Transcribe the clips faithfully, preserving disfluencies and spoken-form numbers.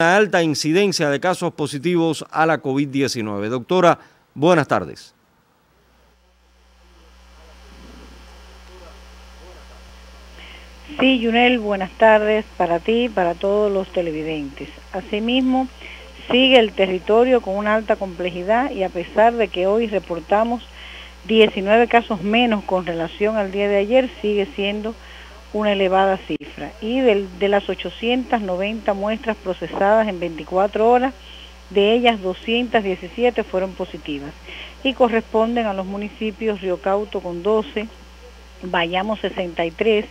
Una alta incidencia de casos positivos a la COVID diecinueve. Doctora, buenas tardes. Sí, Yunel, buenas tardes para ti, para todos los televidentes. Asimismo, sigue el territorio con una alta complejidad y a pesar de que hoy reportamos diecinueve casos menos con relación al día de ayer, sigue siendo una elevada cifra, y de, de las ochocientas noventa muestras procesadas en veinticuatro horas, de ellas doscientas diecisiete fueron positivas y corresponden a los municipios Río Cauto con doce, Bayamo sesenta y tres,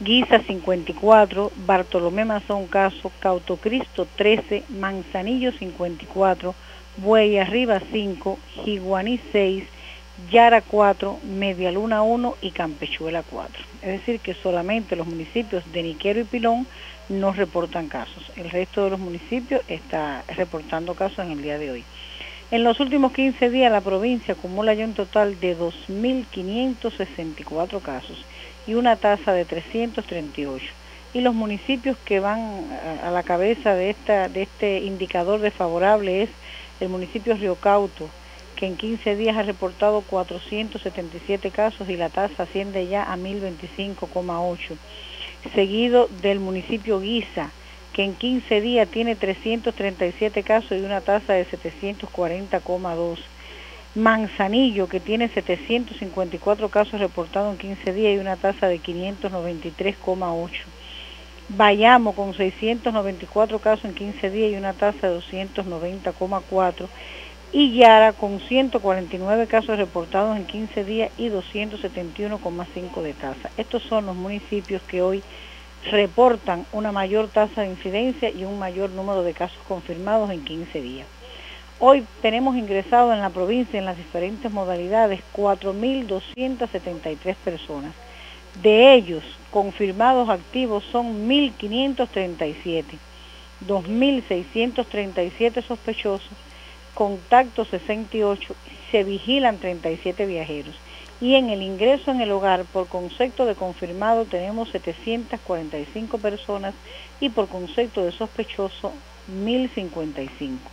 Guisa cincuenta y cuatro, Bartolomé Masó un caso, Cauto Cristo trece, Manzanillo cincuenta y cuatro, Buey Arriba cinco, Jiguaní seis, Yara cuatro, Media Luna uno y Campechuela cuatro. Es decir que solamente los municipios de Niquero y Pilón no reportan casos. El resto de los municipios está reportando casos en el día de hoy. En los últimos quince días la provincia acumula ya un total de dos mil quinientos sesenta y cuatro casos y una tasa de trescientos treinta y ocho. Y los municipios que van a la cabeza de, esta, de este indicador desfavorable es el municipio Río Cauto, que en quince días ha reportado cuatrocientos setenta y siete casos y la tasa asciende ya a mil veinticinco coma ocho, seguido del municipio Guisa, que en quince días tiene trescientos treinta y siete casos y una tasa de setecientos cuarenta coma dos, Manzanillo, que tiene setecientos cincuenta y cuatro casos reportados en quince días y una tasa de quinientos noventa y tres coma ocho, Bayamo con seiscientos noventa y cuatro casos en quince días y una tasa de doscientos noventa coma cuatro, y Yara con ciento cuarenta y nueve casos reportados en quince días y doscientos setenta y uno coma cinco de tasa. Estos son los municipios que hoy reportan una mayor tasa de incidencia y un mayor número de casos confirmados en quince días. Hoy tenemos ingresado en la provincia en las diferentes modalidades cuatro mil doscientas setenta y tres personas. De ellos, confirmados activos son mil quinientos treinta y siete, dos mil seiscientos treinta y siete sospechosos, contacto sesenta y ocho, se vigilan treinta y siete viajeros. Y en el ingreso en el hogar por concepto de confirmado tenemos setecientas cuarenta y cinco personas y por concepto de sospechoso mil cincuenta y cinco.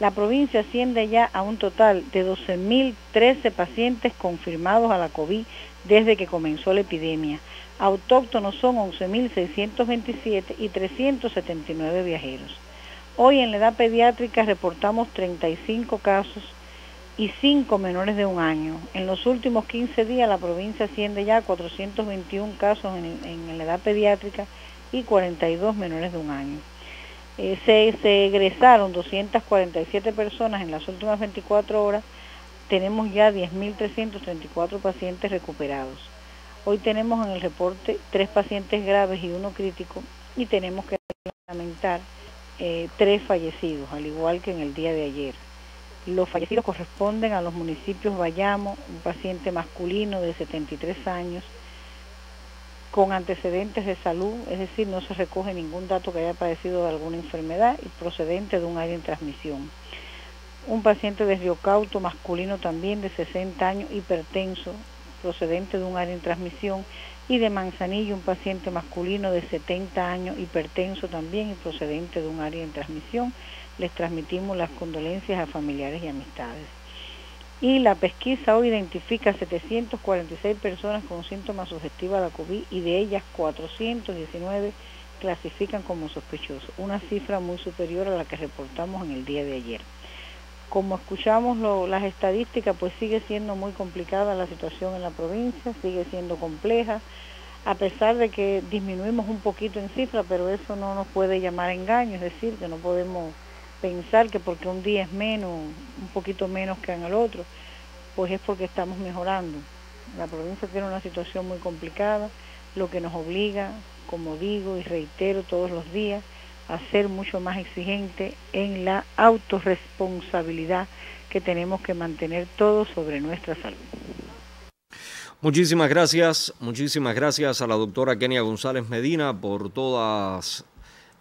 La provincia asciende ya a un total de doce mil trece pacientes confirmados a la COVID desde que comenzó la epidemia. Autóctonos son once mil seiscientos veintisiete y trescientos setenta y nueve viajeros. Hoy en la edad pediátrica reportamos treinta y cinco casos y cinco menores de un año. En los últimos quince días la provincia asciende ya a cuatrocientos veintiuno casos en, en la edad pediátrica y cuarenta y dos menores de un año. Eh, se, se egresaron doscientas cuarenta y siete personas en las últimas veinticuatro horas. Tenemos ya diez mil trescientos treinta y cuatro pacientes recuperados. Hoy tenemos en el reporte tres pacientes graves y uno crítico, y tenemos que lamentar Eh, tres fallecidos, al igual que en el día de ayer. Los fallecidos corresponden a los municipios Bayamo, un paciente masculino de setenta y tres años, con antecedentes de salud, es decir, no se recoge ningún dato que haya padecido de alguna enfermedad y procedente de un área en transmisión. Un paciente de Río Cauto, masculino también de sesenta años, hipertenso, procedente de un área en transmisión, y de Manzanillo un paciente masculino de setenta años, hipertenso también y procedente de un área en transmisión. Les transmitimos las condolencias a familiares y amistades. Y la pesquisa hoy identifica setecientas cuarenta y seis personas con síntomas sugestivos a la COVID y de ellas cuatrocientas diecinueve clasifican como sospechosos, una cifra muy superior a la que reportamos en el día de ayer. Como escuchamos lo, las estadísticas, pues sigue siendo muy complicada la situación en la provincia, sigue siendo compleja, a pesar de que disminuimos un poquito en cifra, pero eso no nos puede llamar a engaño, es decir, que no podemos pensar que porque un día es menos, un poquito menos que en el otro, pues es porque estamos mejorando. La provincia tiene una situación muy complicada, lo que nos obliga, como digo y reitero todos los días, a ser mucho más exigente en la autorresponsabilidad que tenemos que mantener todos sobre nuestra salud. Muchísimas gracias, muchísimas gracias a la doctora Kenia González Medina por todas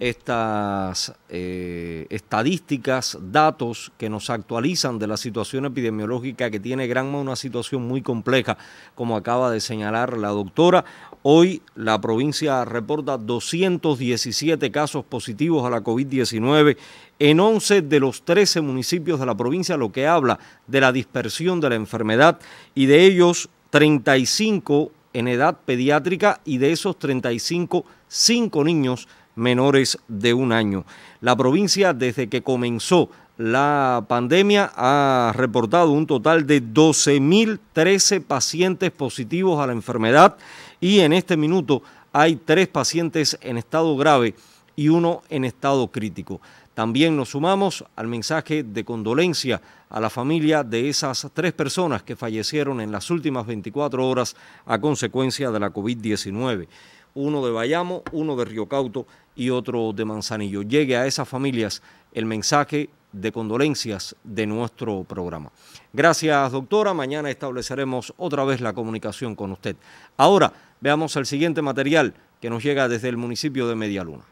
estas eh, estadísticas, datos que nos actualizan de la situación epidemiológica que tiene Granma, una situación muy compleja, como acaba de señalar la doctora. Hoy la provincia reporta doscientos diecisiete casos positivos a la COVID diecinueve en once de los trece municipios de la provincia, lo que habla de la dispersión de la enfermedad, y de ellos treinta y cinco en edad pediátrica, y de esos treinta y cinco, cinco niños menores de un año. La provincia, desde que comenzó la pandemia, ha reportado un total de doce mil trece pacientes positivos a la enfermedad, y en este minuto hay tres pacientes en estado grave y uno en estado crítico. También nos sumamos al mensaje de condolencia a la familia de esas tres personas que fallecieron en las últimas veinticuatro horas a consecuencia de la COVID diecinueve. Uno de Bayamo, uno de Río Cauto y otro de Manzanillo. Llegue a esas familias el mensaje de condolencias de nuestro programa. Gracias, doctora. Mañana estableceremos otra vez la comunicación con usted. Ahora veamos el siguiente material que nos llega desde el municipio de Media Luna.